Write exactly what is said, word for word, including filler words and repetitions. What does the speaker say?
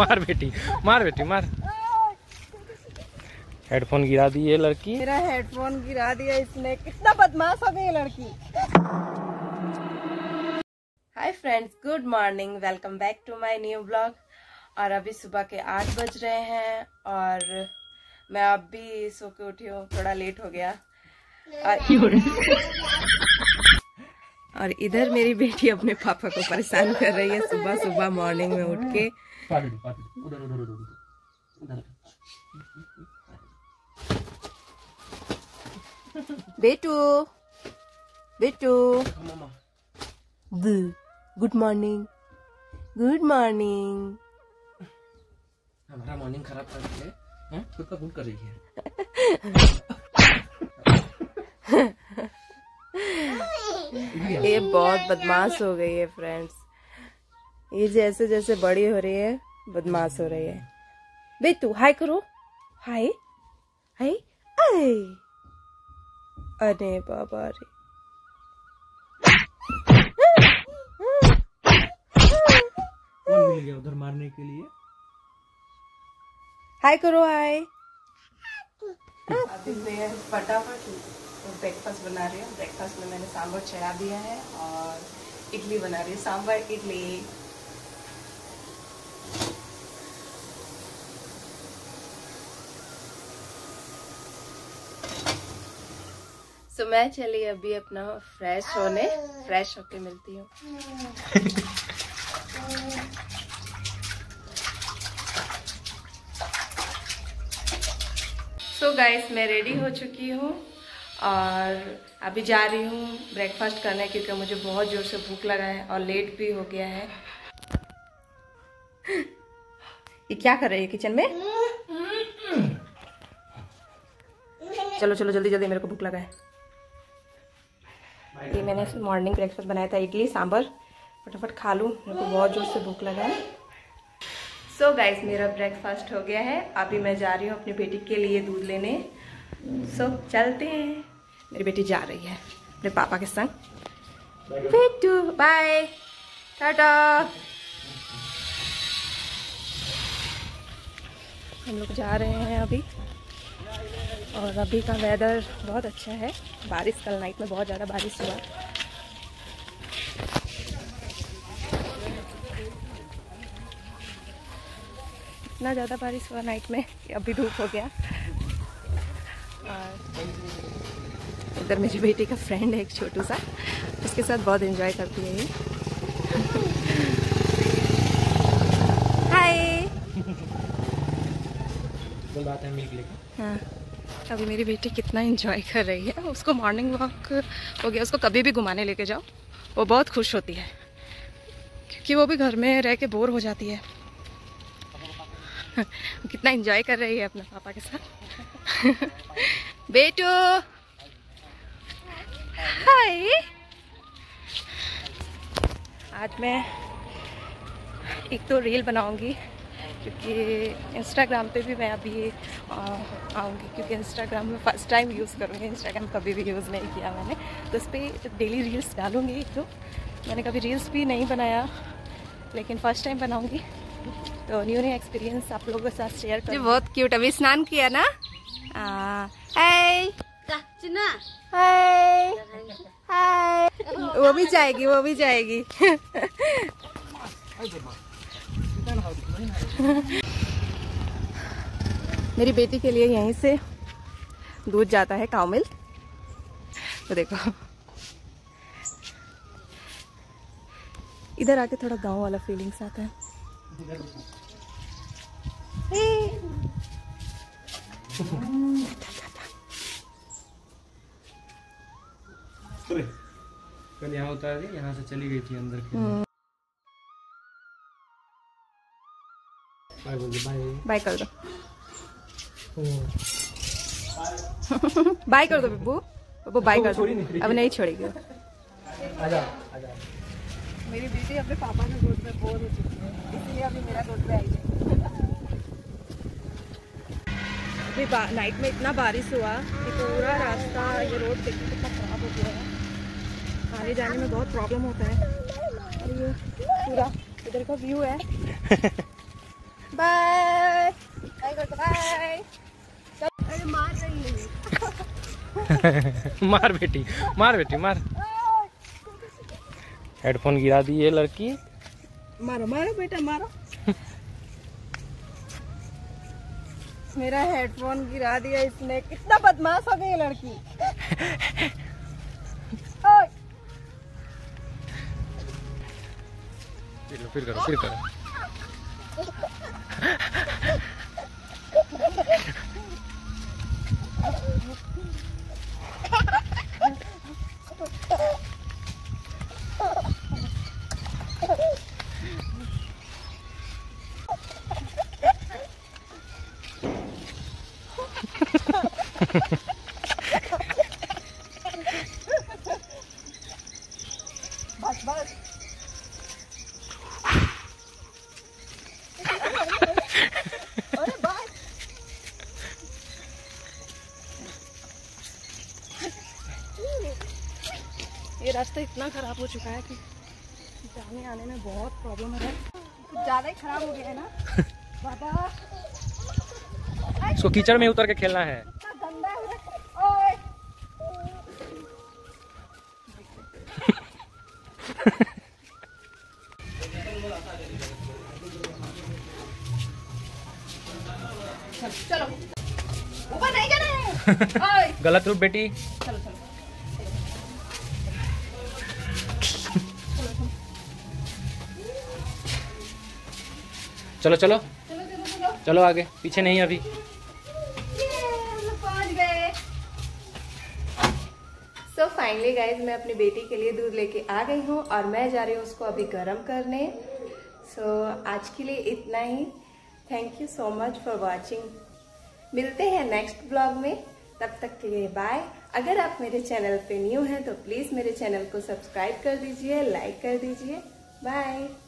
मार बेटी मार बेटी मार। हेडफोन गिरा दी ये लड़की, मेरा हेडफोन गिरा दिया इसने। कितना बदमाश हो गई ये लड़की। Hi friends, good morning, welcome back to my new blog. और अभी सुबह के आठ बज रहे हैं और मैं अब भी सो के उठी हूँ, थोड़ा लेट हो गया। और, और इधर मेरी बेटी अपने पापा को परेशान कर रही है सुबह सुबह मॉर्निंग में उठ के। बेटू बेटू गुड मॉर्निंग गुड मॉर्निंग। हमारा मॉर्निंग खराब कर रही है, खुद का भूल कर रही है। ये बहुत बदमाश हो गई है फ्रेंड्स, ये जैसे जैसे बड़ी हो रही है बदमाश हो रही है। बेटू हाय करो, हाय हाय आय। अरे बाबा रे, मिल गया उधर मारने के लिए। हाय करो हाय। अभी मैं फटाफट ब्रेकफास्ट बना रही हूँ। ब्रेकफास्ट में मैंने सांभर चढ़ा दिया है और इडली बना रही हूँ, सांभर इडली। तो so, मैं चली अभी अपना फ्रेश होने, फ्रेश होके मिलती हूँ। सो गाइस, मैं रेडी हो चुकी हूँ और अभी जा रही हूँ ब्रेकफास्ट करने, क्योंकि मुझे बहुत जोर से भूख लगा है और लेट भी हो गया है। ये क्या कर रही है किचन में? चलो चलो जल्दी जल्दी, मेरे को भूख लगा है। ये मैंने मॉर्निंग ब्रेकफास्ट बनाया था, इडली सांभर। फटाफट खा लूँ, मेरे को बहुत जोर से भूख लगा है। सो so गाइस, मेरा ब्रेकफास्ट हो गया है। अभी मैं जा रही हूँ अपनी बेटी के लिए दूध लेने। सो so, चलते हैं। मेरी बेटी जा रही है अपने पापा के संग। बेटू बाय टाटा। हम लोग जा रहे हैं अभी। और अभी का वेदर बहुत अच्छा है, बारिश, कल नाइट में बहुत ज़्यादा बारिश हुआ। इतना ज़्यादा बारिश हुआ नाइट में कि अभी धूप हो गया। और इधर मेरी बेटी का फ्रेंड है एक छोटू सा, उसके साथ बहुत एंजॉय करती है ये। हाय बोल बात है मिल गया। हाँ, अभी मेरी बेटी कितना एंजॉय कर रही है। उसको मॉर्निंग वॉक हो गया, उसको कभी भी घुमाने लेके जाओ वो बहुत खुश होती है, क्योंकि वो भी घर में रह के बोर हो जाती है। कितना एंजॉय कर रही है अपने पापा के साथ। बेटू हाय। आज मैं एक तो रील बनाऊंगी, क्योंकि इंस्टाग्राम पे भी मैं अभी आऊँगी, क्योंकि इंस्टाग्राम में फर्स्ट टाइम यूज़ करूँगी। इंस्टाग्राम कभी भी यूज़ नहीं किया मैंने, तो उस पर डेली रील्स डालूँगी। तो मैंने कभी रील्स भी नहीं बनाया, लेकिन फर्स्ट टाइम बनाऊँगी, तो न्यू न्यू एक्सपीरियंस आप लोगों के साथ शेयर करूँगी। बहुत क्यूट। अभी स्नान किया ना? हाय हाय हाय। वो भी जाएगी वो भी जाएगी। मेरी बेटी के लिए यहीं से दूध जाता है, काउ मिल्क। तो देखो इधर आके थोड़ा गांव वाला फीलिंग्स आता है। कल यहाँ उतार दी, यहाँ से चली गई थी अंदर। बाय बाय कर दो, बाय कर दो बब्बू। बब्बू बाय कर दो, अब नहीं छोड़ेगी। आजा आजा। मेरी बेटी अपने पापा के गोद में बोर हो चुकी है, इसलिए अभी मेरा गोद में आई है। अभी नाइट में इतना बारिश हुआ कि पूरा रास्ता, ये रोड देखिए कितना खराब हो गया है। आने जाने में बहुत प्रॉब्लम होता है। और ये पूरा इधर का व्यू है। बाय बाय करते बाय। अरे मार रही है मार बेटी मार बेटी मार। हेडफोन गिरा दी ये लड़की। मारो मारो बेटा मारो। मेरा हेडफोन गिरा दिया इसने। कितना बदमाश हो गई ये लड़की। फिर फिर करो फिर करो। बस बस अरे बस ये रास्ता इतना खराब हो चुका है कि जाने आने में बहुत प्रॉब्लम है। कुछ ज्यादा ही खराब हो गया है ना बाबा। इसको कीचड़ में उतर के खेलना है। चलो ऊपर नहीं जाना है। गलत रूप बेटी। चलो चलो चलो चलो चलो चलो आगे पीछे नहीं अभी। तो फाइनली गाइज मैं अपनी बेटी के लिए दूध लेके आ गई हूँ और मैं जा रही हूँ उसको अभी गर्म करने। सो so, आज के लिए इतना ही। Thank you so much for watching. मिलते हैं नेक्स्ट ब्लॉग में, तब तक के लिए बाय। अगर आप मेरे चैनल पे न्यू हैं तो प्लीज़ मेरे चैनल को सब्सक्राइब कर दीजिए, लाइक कर दीजिए। बाय।